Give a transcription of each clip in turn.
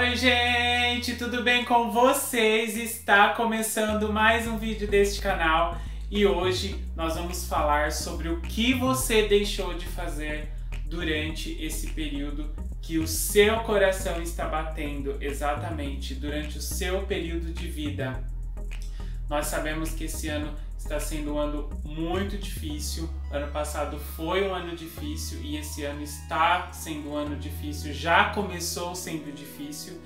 Oi gente, tudo bem com vocês? Está começando mais um vídeo deste canal e hoje nós vamos falar sobre o que você deixou de fazer durante esse período que o seu coração está batendo, exatamente, durante o seu período de vida. Nós sabemos que esse ano está sendo um ano muito difícil, ano passado foi um ano difícil e esse ano está sendo um ano difícil, já começou sendo difícil.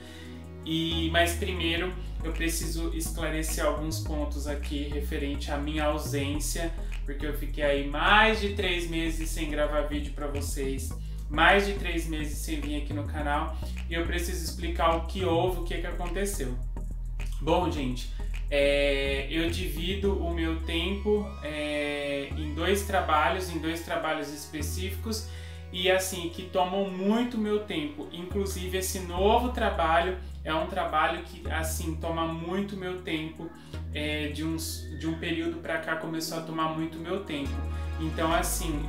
Mas primeiro eu preciso esclarecer alguns pontos aqui referente à minha ausência, porque eu fiquei aí mais de 3 meses sem gravar vídeo para vocês, mais de 3 meses sem vir aqui no canal, e eu preciso explicar o que houve, o que é que aconteceu. Bom gente, eu divido o meu tempo em 2 trabalhos, específicos, e assim, que tomam muito meu tempo. Inclusive esse novo trabalho é um trabalho que assim toma muito meu tempo, de um período para cá começou a tomar muito meu tempo. Então assim,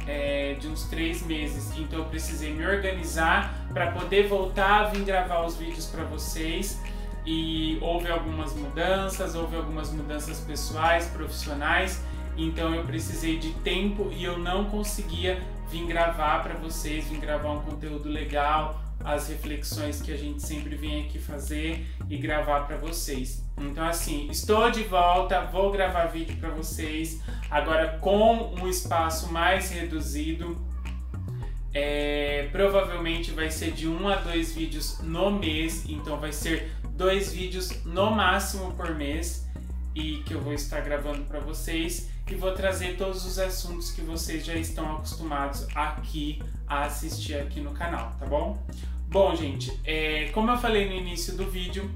de uns 3 meses, então eu precisei me organizar para poder voltar a vir gravar os vídeos para vocês. E houve algumas mudanças pessoais, profissionais, então eu precisei de tempo e eu não conseguia vir gravar para vocês, vir gravar um conteúdo legal, as reflexões que a gente sempre vem aqui fazer e gravar para vocês. Então assim, estou de volta, vou gravar vídeo para vocês, agora com um espaço mais reduzido. Provavelmente vai ser de 1 a 2 vídeos no mês, então vai ser 2 vídeos no máximo por mês e que eu vou estar gravando para vocês, e vou trazer todos os assuntos que vocês já estão acostumados aqui a assistir aqui no canal, tá bom? Bom gente, como eu falei no início do vídeo,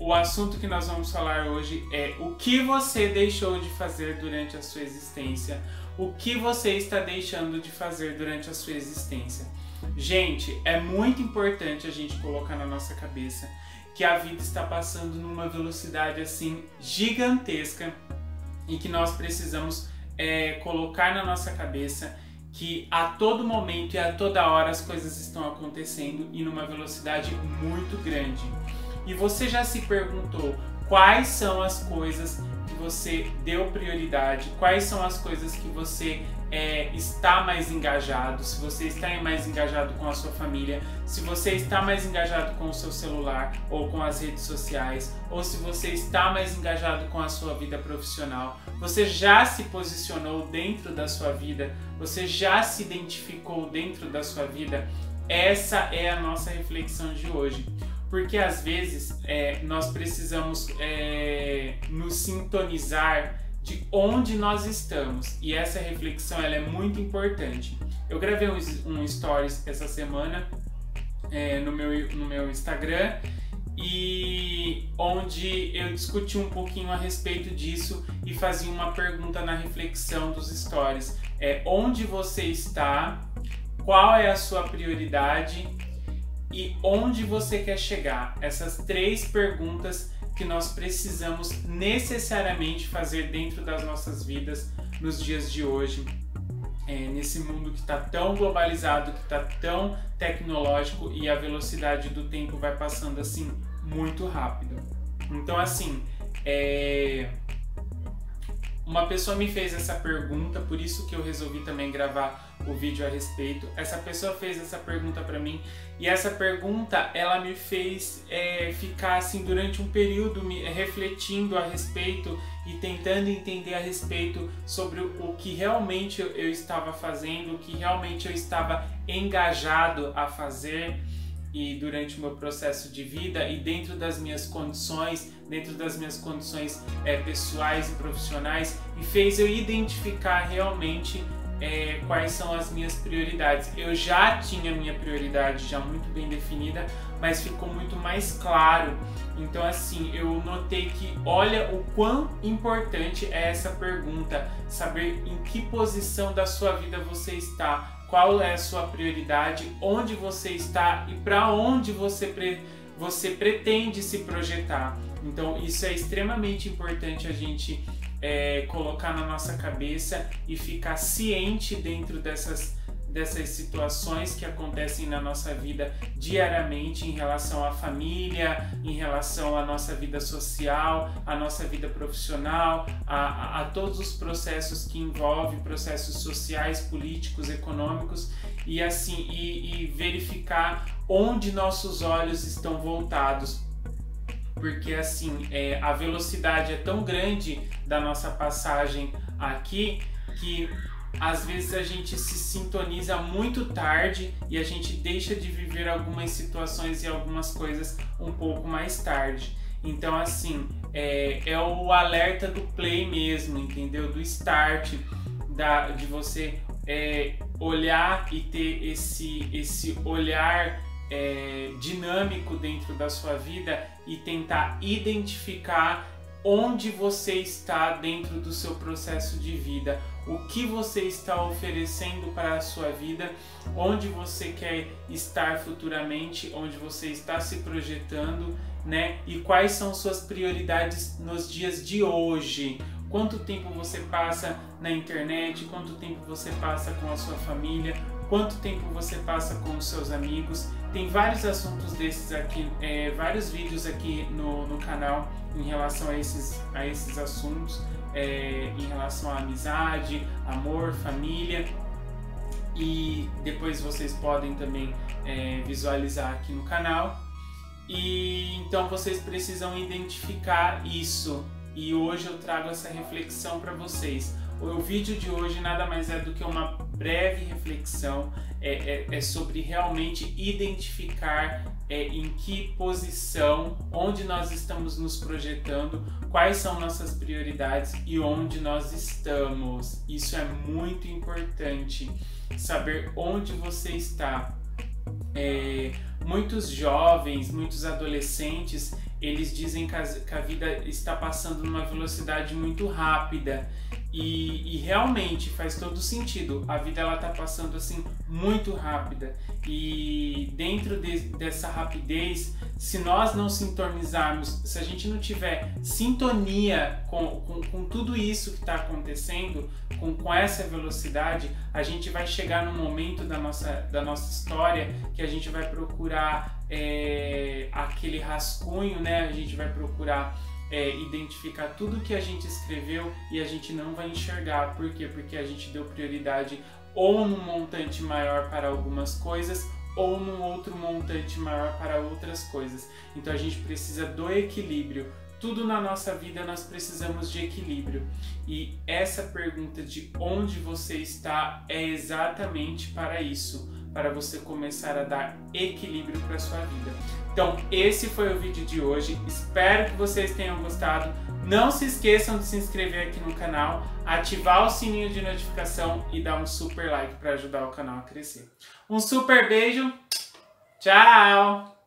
o assunto que nós vamos falar hoje é o que você deixou de fazer durante a sua existência, o que você está deixando de fazer durante a sua existência. Gente, é muito importante a gente colocar na nossa cabeça que a vida está passando numa velocidade assim gigantesca e que nós precisamos colocar na nossa cabeça que a todo momento e a toda hora as coisas estão acontecendo e numa velocidade muito grande. E você já se perguntou quais são as coisas que você deu prioridade, quais são as coisas que você está mais engajado, se você está mais engajado com a sua família, se você está mais engajado com o seu celular ou com as redes sociais, ou se você está mais engajado com a sua vida profissional. Você já se posicionou dentro da sua vida? Você já se identificou dentro da sua vida? Essa é a nossa reflexão de hoje. Porque às vezes nós precisamos nos sintonizar de onde nós estamos, e essa reflexão ela é muito importante. Eu gravei um stories essa semana no meu Instagram, e onde eu discuti um pouquinho a respeito disso e fazia uma pergunta na reflexão dos stories. Onde você está, qual é a sua prioridade e onde você quer chegar? Essas 3 perguntas que nós precisamos necessariamente fazer dentro das nossas vidas nos dias de hoje, nesse mundo que está tão globalizado, que está tão tecnológico, e a velocidade do tempo vai passando assim muito rápido. Então assim, uma pessoa me fez essa pergunta, por isso que eu resolvi também gravar o vídeo a respeito. Essa pessoa fez essa pergunta para mim, e essa pergunta ela me fez ficar assim durante um período me refletindo a respeito e tentando entender a respeito sobre o que realmente eu estava fazendo, o que realmente eu estava engajado a fazer e durante o meu processo de vida e dentro das minhas condições, pessoais e profissionais, e fez eu identificar realmente quais são as minhas prioridades. Eu já tinha minha prioridade já muito bem definida, mas ficou muito mais claro. Então assim, eu notei que olha o quão importante é essa pergunta, saber em que posição da sua vida você está, qual é a sua prioridade, onde você está e para onde você pretende se projetar. Então isso é extremamente importante a gente colocar na nossa cabeça e ficar ciente dentro dessas situações que acontecem na nossa vida diariamente em relação à família, em relação à nossa vida social, à nossa vida profissional, a todos os processos que envolvem processos sociais, políticos, econômicos e assim e verificar onde nossos olhos estão voltados, porque assim a velocidade é tão grande da nossa passagem aqui que às vezes a gente se sintoniza muito tarde e a gente deixa de viver algumas situações e algumas coisas um pouco mais tarde. Então assim, é o alerta do play mesmo, entendeu? Do start, de você olhar e ter esse olhar dinâmico dentro da sua vida e tentar identificar onde você está dentro do seu processo de vida, o que você está oferecendo para a sua vida, onde você quer estar futuramente, onde você está se projetando, né? E quais são suas prioridades nos dias de hoje. Quanto tempo você passa na internet, quanto tempo você passa com a sua família, quanto tempo você passa com os seus amigos. Tem vários assuntos desses aqui, vários vídeos aqui no canal em relação a esses assuntos, em relação à amizade, amor, família, e depois vocês podem também visualizar aqui no canal. E então vocês precisam identificar isso, e hoje eu trago essa reflexão para vocês. O vídeo de hoje nada mais é do que uma breve reflexão sobre realmente identificar em que posição, onde nós estamos nos projetando, quais são nossas prioridades e onde nós estamos. Isso é muito importante, saber onde você está. Muitos jovens, muitos adolescentes, eles dizem que a vida está passando numa velocidade muito rápida. E realmente faz todo sentido, a vida ela tá passando assim muito rápida, e dentro dessa rapidez, se nós não sintonizarmos, se a gente não tiver sintonia com tudo isso que está acontecendo, com essa velocidade, a gente vai chegar num momento da nossa história que a gente vai procurar aquele rascunho, né? A gente vai procurar identificar tudo que a gente escreveu e a gente não vai enxergar. Por quê? Porque a gente deu prioridade ou num montante maior para algumas coisas ou num outro montante maior para outras coisas. Então a gente precisa do equilíbrio. Tudo na nossa vida nós precisamos de equilíbrio. E essa pergunta de onde você está é exatamente para isso, para você começar a dar equilíbrio para a sua vida. Então, esse foi o vídeo de hoje. Espero que vocês tenham gostado. Não se esqueçam de se inscrever aqui no canal, ativar o sininho de notificação e dar um super like para ajudar o canal a crescer. Um super beijo. Tchau!